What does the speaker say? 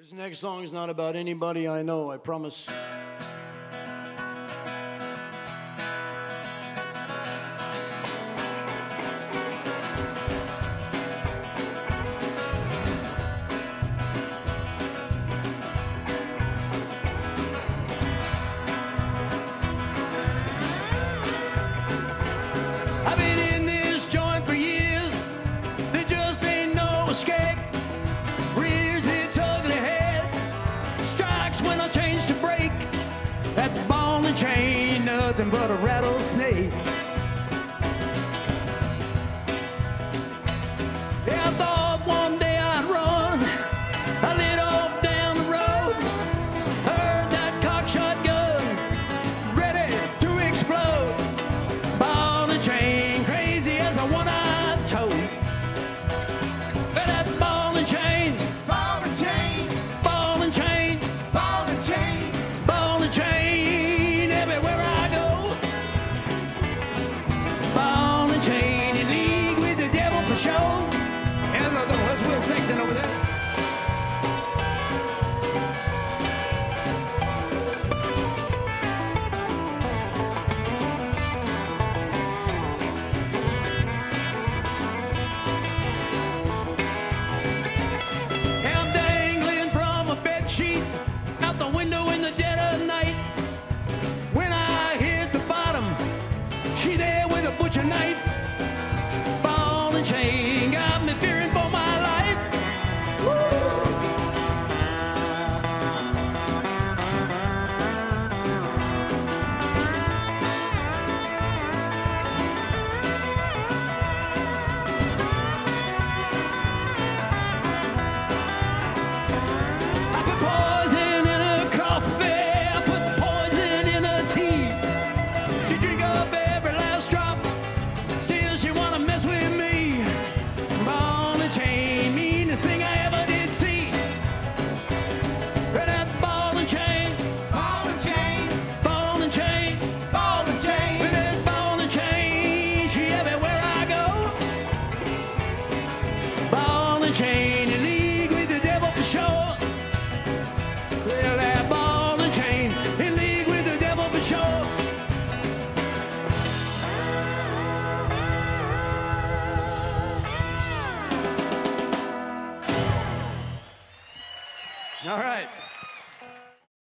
This next song is not about anybody I know, I promise. I've been in this joint for years, there just ain't no escape. Rears its ugly head, strikes when I change to brake. That ball and chain, nothing but a rattlesnake.